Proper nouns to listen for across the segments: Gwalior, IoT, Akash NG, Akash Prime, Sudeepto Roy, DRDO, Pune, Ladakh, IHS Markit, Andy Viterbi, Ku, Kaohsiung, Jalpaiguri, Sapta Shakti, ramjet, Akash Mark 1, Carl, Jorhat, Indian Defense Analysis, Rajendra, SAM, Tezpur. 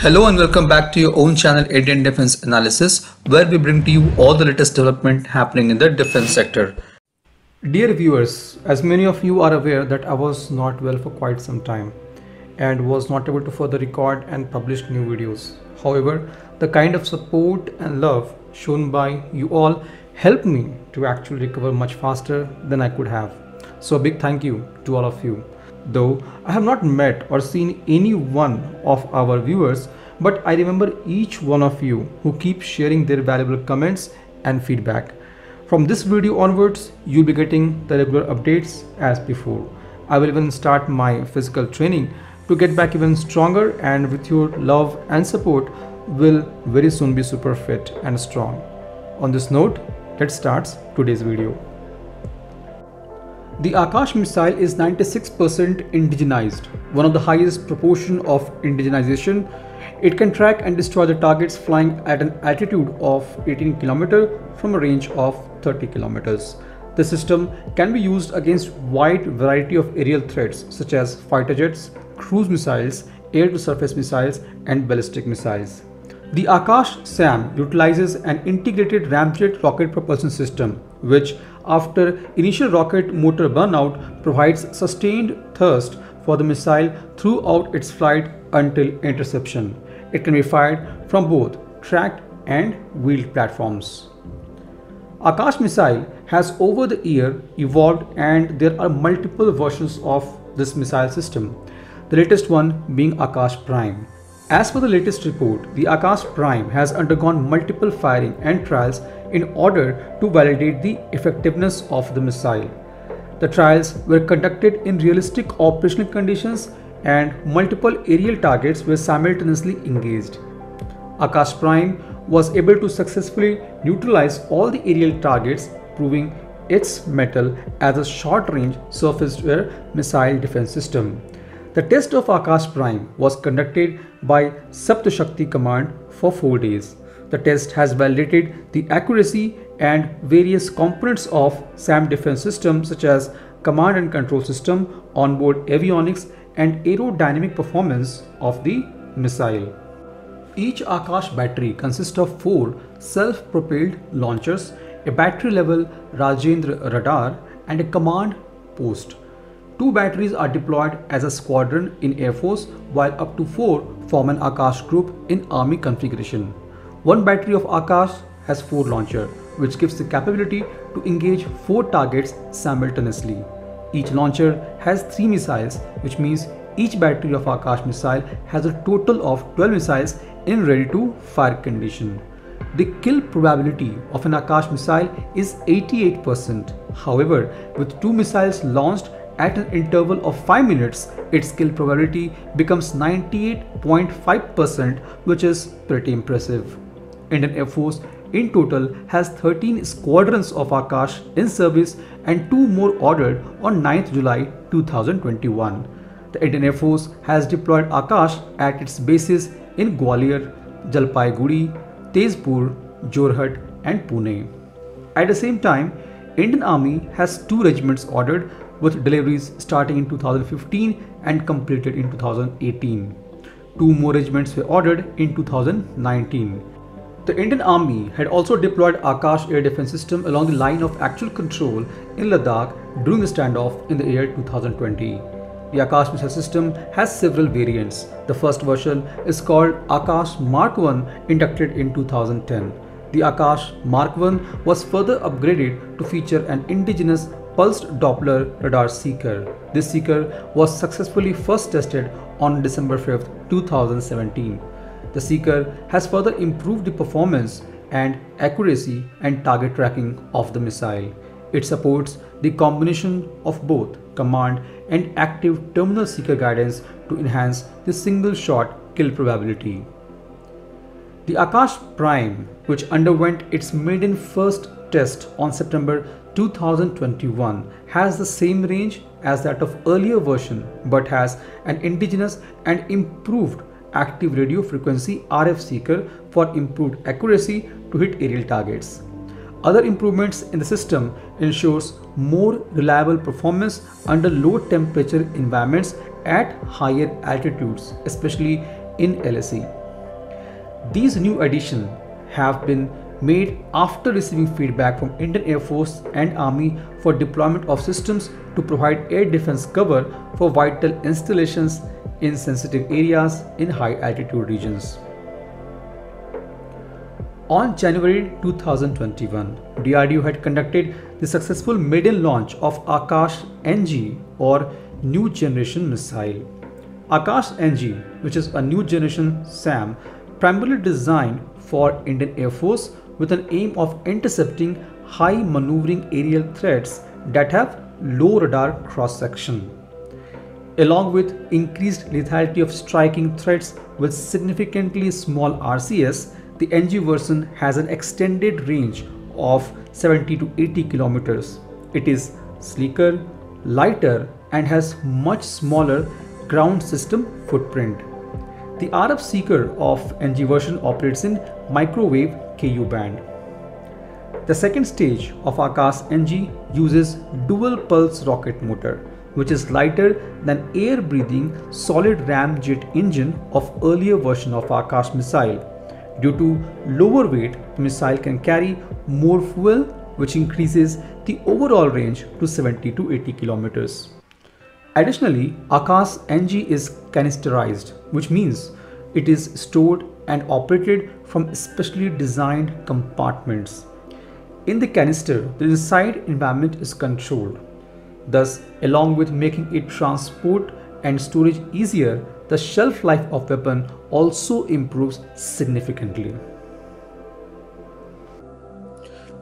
Hello and welcome back to your own channel Indian Defense Analysis, where we bring to you all the latest development happening in the defense sector. Dear viewers, as many of you are aware that I was not well for quite some time and was not able to further record and publish new videos. However, the kind of support and love shown by you all helped me to actually recover much faster than I could have. So a big thank you to all of you. Though I have not met or seen any one of our viewers, but I remember each one of you who keep sharing their valuable comments and feedback. From this video onwards, you'll be getting the regular updates as before. I will even start my physical training to get back even stronger, and with your love and support, will very soon be super fit and strong. On this note, let's start today's video. The Akash missile is 96% indigenized, one of the highest proportion of indigenization. It can track and destroy the targets flying at an altitude of 18 km from a range of 30 km. The system can be used against wide variety of aerial threats such as fighter jets, cruise missiles, air-to-surface missiles and ballistic missiles. The Akash SAM utilizes an integrated ramjet rocket propulsion system, which after initial rocket motor burnout provides sustained thrust for the missile throughout its flight until interception. It can be fired from both tracked and wheeled platforms. Akash missile has over the year evolved, and there are multiple versions of this missile system, the latest one being Akash Prime. As per the latest report, the Akash Prime has undergone multiple firing and trials in order to validate the effectiveness of the missile. The trials were conducted in realistic operational conditions, and multiple aerial targets were simultaneously engaged. Akash Prime was able to successfully neutralize all the aerial targets, proving its mettle as a short-range surface-to-air missile defense system. The test of Akash Prime was conducted by Sapta Shakti command for 4 days. The test has validated the accuracy and various components of SAM defense system such as command and control system, onboard avionics and aerodynamic performance of the missile. Each Akash battery consists of 4 self-propelled launchers, a battery level Rajendra radar and a command post. 2 batteries are deployed as a squadron in Air Force, while up to 4 form an Akash group in Army configuration. 1 battery of Akash has 4 launchers, which gives the capability to engage 4 targets simultaneously. Each launcher has 3 missiles, which means each battery of Akash missile has a total of 12 missiles in ready-to-fire condition. The kill probability of an Akash missile is 88%. However, with 2 missiles launched at an interval of 5 minutes, its kill probability becomes 98.5%, which is pretty impressive. Indian Air Force in total has 13 squadrons of Akash in service and 2 more ordered on 9th July 2021. The Indian Air Force has deployed Akash at its bases in Gwalior, Jalpaiguri, Tezpur, Jorhat and Pune. At the same time, Indian Army has 2 regiments ordered, with deliveries starting in 2015 and completed in 2018. 2 more regiments were ordered in 2019. The Indian Army had also deployed Akash air defense system along the line of actual control in Ladakh during the standoff in the year 2020. The Akash missile system has several variants. The first version is called Akash Mark 1, inducted in 2010. The Akash Mark 1 was further upgraded to feature an indigenous pulsed Doppler radar seeker. This seeker was successfully first tested on December 5th, 2017. The seeker has further improved the performance and accuracy and target tracking of the missile. It supports the combination of both command and active terminal seeker guidance to enhance the single shot kill probability. The Akash Prime, which underwent its maiden first test on September 2021, has the same range as that of earlier version, but has an indigenous and improved active radio frequency RF seeker for improved accuracy to hit aerial targets. Other improvements in the system ensures more reliable performance under low temperature environments at higher altitudes, especially in LSE. These new additions have been made after receiving feedback from Indian Air Force and Army for deployment of systems to provide air defense cover for vital installations in sensitive areas in high altitude regions. On January 2021, DRDO had conducted the successful maiden launch of Akash NG or New Generation Missile. Akash NG, which is a new generation SAM, primarily designed for Indian Air Force with an aim of intercepting high maneuvering aerial threats that have low radar cross-section. Along with increased lethality of striking threats with significantly small RCS, the NG version has an extended range of 70 to 80 kilometers. It is sleeker, lighter, and has much smaller ground system footprint. The RF seeker of NG version operates in microwave Ku band. The second stage of Akash NG uses dual pulse rocket motor, which is lighter than air-breathing solid ram jet engine of earlier version of Akash missile. Due to lower weight, the missile can carry more fuel, which increases the overall range to 70 to 80 kilometers. Additionally, Akash NG is canisterized, which means it is stored and operated from specially designed compartments. In the canister, the inside environment is controlled. Thus, along with making it transport and storage easier, the shelf life of weapon also improves significantly.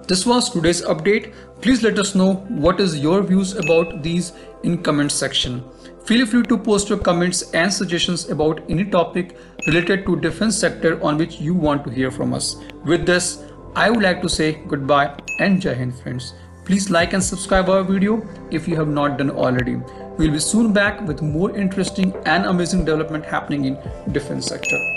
This was today's update. Please let us know what is your views about these in comment section. Feel free to post your comments and suggestions about any topic related to defense sector on which you want to hear from us. With this, I would like to say goodbye and Jai Hind friends. Please like and subscribe our video if you have not done already. We'll be soon back with more interesting and amazing development happening in defense sector.